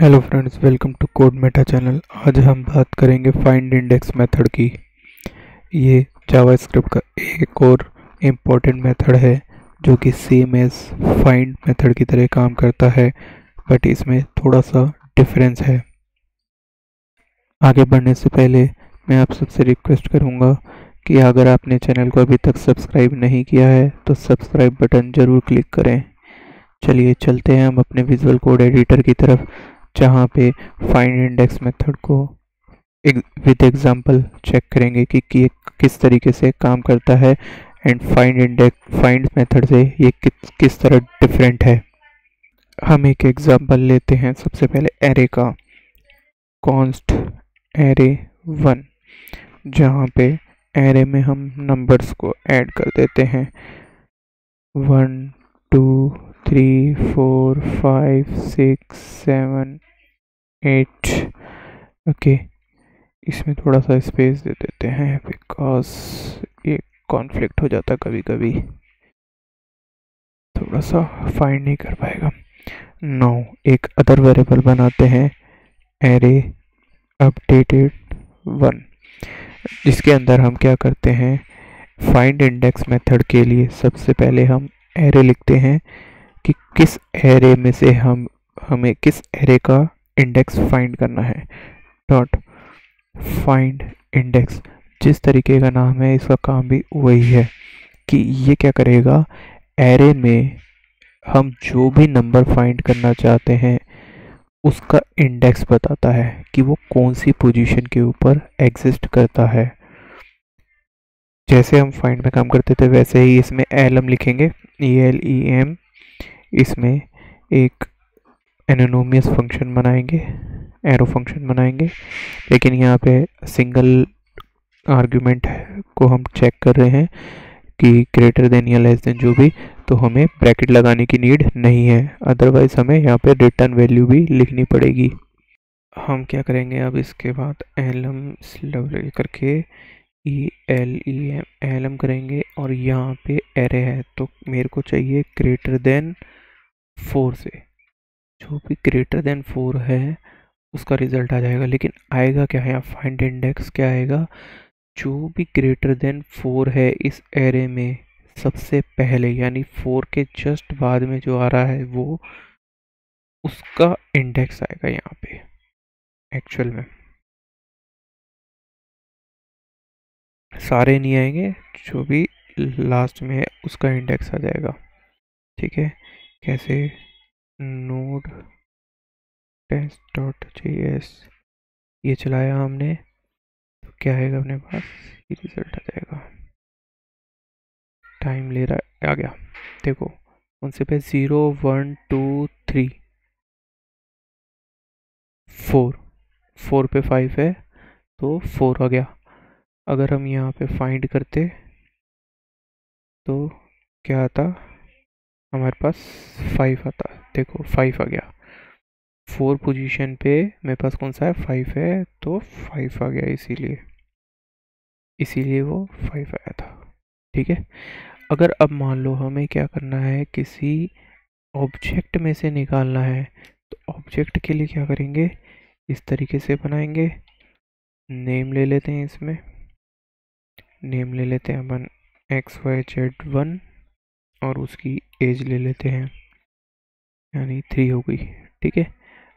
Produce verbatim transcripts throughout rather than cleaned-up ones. Hello friends, welcome to Code Meta channel. आज हम बात करेंगे फाइंड इंडेक्स मेथड की। ये जावास्क्रिप्ट का एक और इम्पॉर्टेंट मेथड है जो कि सेम एज फाइंड मेथड की तरह काम करता है, बट इसमें थोड़ा सा डिफरेंस है। आगे बढ़ने से पहले मैं आप सबसे रिक्वेस्ट करूँगा कि अगर आपने चैनल को अभी तक सब्सक्राइब नहीं किया है तो सब्सक्राइब बटन ज़रूर क्लिक करें। चलिए चलते हैं हम अपने विजुअल कोड एडिटर की तरफ, जहाँ पे फाइंड इंडेक्स मेथड को एक विद एग्जाम्पल चेक करेंगे कि, कि किस तरीके से काम करता है and find index find method से ये कि, किस तरह डिफरेंट है। हम एक एग्जाम्पल लेते हैं सबसे पहले एरे का, कॉन्स्ट एरे वन, जहाँ पे एरे में हम नंबर्स को ऐड कर देते हैं one two three four five six seven eight. Okay, इसमें थोड़ा सा स्पेस दे देते हैं बिकॉज ये कॉन्फ्लिक्ट हो जाता कभी कभी, थोड़ा सा फाइंड नहीं कर पाएगा। नौ एक अदर वेरिएबल बनाते हैं एरे अपडेटेड वन, जिसके अंदर हम क्या करते हैं, फाइंड इंडेक्स मेथड के लिए सबसे पहले हम एरे लिखते हैं कि किस एरे में से हम हमें किस एरे का इंडेक्स फाइंड करना है। डॉट फाइंड इंडेक्स, जिस तरीके का नाम है इसका काम भी वही है कि ये क्या करेगा, एरे में हम जो भी नंबर फाइंड करना चाहते हैं उसका इंडेक्स बताता है कि वो कौन सी पोजीशन के ऊपर एग्जिस्ट करता है। जैसे हम फाइंड में काम करते थे वैसे ही इसमें एलम लिखेंगे, ई एल ई एम। इसमें एक एनोनिमस फंक्शन बनाएंगे, एरो फंक्शन बनाएंगे, लेकिन यहाँ पे सिंगल आर्ग्यूमेंट को हम चेक कर रहे हैं कि ग्रेटर देन या लेस देन जो भी, तो हमें ब्रैकेट लगाने की नीड नहीं है, अदरवाइज हमें यहाँ पे रिटर्न वैल्यू भी लिखनी पड़ेगी। हम क्या करेंगे अब, इसके बाद एलम स्लव करके E L E M elem करेंगे और यहाँ पे एरे है तो मेरे को चाहिए ग्रेटर देन फोर से, जो भी ग्रेटर देन फोर है उसका रिज़ल्ट आ जाएगा। लेकिन आएगा क्या है यहाँ, फाइंड इंडेक्स क्या आएगा, जो भी ग्रेटर देन फोर है इस एरे में सबसे पहले, यानी फोर के जस्ट बाद में जो आ रहा है वो उसका इंडेक्स आएगा यहाँ पे एक्चुअल में। सारे नहीं आएंगे, जो भी लास्ट में है उसका इंडेक्स आ जाएगा। ठीक है, कैसे, node test dot J S ये चलाया हमने तो क्या आएगा अपने पास, ये रिजल्ट आ जाएगा। टाइम ले रहा, आ गया। देखो उनसे पे zero one two three four, four पे फाइव है तो फोर आ गया। अगर हम यहाँ पे फाइंड करते तो क्या आता, हमारे पास फाइव आता। देखो फाइव आ गया, फोर पोजीशन पे मेरे पास कौन सा है, फाइव है तो फाइव आ गया, इसीलिए इसीलिए वो फाइव आया था। ठीक है, अगर अब मान लो हमें क्या करना है, किसी ऑब्जेक्ट में से निकालना है, तो ऑब्जेक्ट के लिए क्या करेंगे, इस तरीके से बनाएंगे। नेम ले लेते हैं, इसमें नेम ले लेते हैं अपन एक्स वाई जेड वन और उसकी एज ले लेते हैं, यानी थ्री हो गई। ठीक है,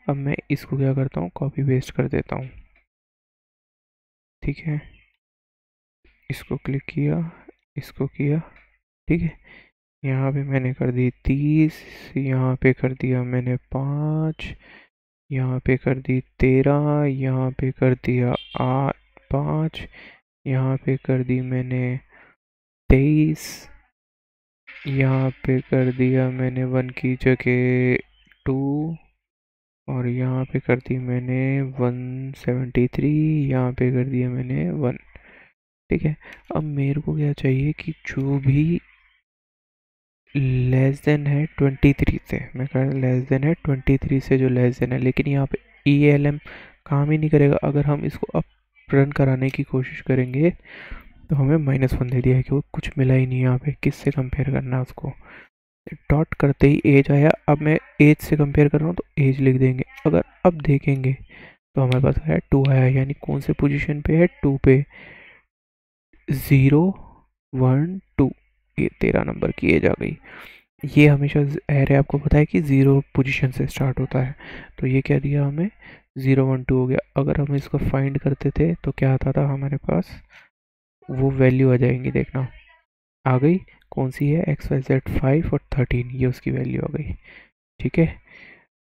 अब मैं इसको क्या करता हूँ, कॉपी पेस्ट कर देता हूँ। ठीक है, इसको क्लिक किया, इसको किया। ठीक है, यहाँ पे मैंने कर दी तीस, यहाँ पे कर दिया मैंने पाँच, यहाँ पे कर दी तेरह, यहाँ पे कर दिया आठ पाँच, यहाँ पे कर दी मैंने तेईस, यहाँ पे कर दिया मैंने वन की जगह टू, और यहाँ पे कर दी मैंने वन सेवेंटी थ्री, यहाँ पे कर दिया मैंने वन। ठीक है, अब मेरे को क्या चाहिए कि जो भी लेस देन है तेईस से, मैं कह रहा लेस देन है तेईस से जो लेस देन है, लेकिन यहाँ पे ई एल एम काम ही नहीं करेगा। अगर हम इसको अब रन कराने की कोशिश करेंगे तो हमें माइनस वन दे दिया है कि वो कुछ मिला ही नहीं, यहाँ पे किससे कंपेयर करना है उसको। डॉट करते ही एज आया, अब मैं एज से कंपेयर कर रहा हूँ तो एज लिख देंगे। अगर अब देखेंगे तो हमारे पास आया टू आया, यानी कौन से पोजीशन पे है, टू पे। ज़ीरो वन टू, ये तेरह नंबर की एज आ गई। ये हमेशा एरे आपको पता है कि ज़ीरो पोजीशन से स्टार्ट होता है, तो ये क्या दिया हमें, ज़ीरो वन टू हो गया। अगर हम इसको फाइंड करते थे तो क्या आता था हमारे पास, वो वैल्यू आ जाएंगी, देखना आ गई कौन सी है, एक्स वाई जेड फाइव और थर्टीन, ये उसकी वैल्यू आ गई। ठीक है,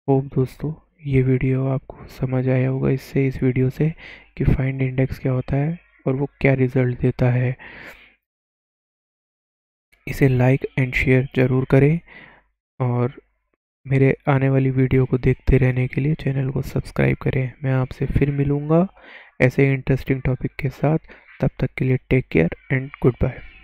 होप दोस्तों ये वीडियो आपको समझ आया होगा इससे, इस वीडियो से, कि फाइंड इंडेक्स क्या होता है और वो क्या रिज़ल्ट देता है। इसे लाइक एंड शेयर ज़रूर करें और मेरे आने वाली वीडियो को देखते रहने के लिए चैनल को सब्सक्राइब करें। मैं आपसे फिर मिलूँगा ऐसे इंटरेस्टिंग टॉपिक के साथ, तब तक के लिए take care and good bye.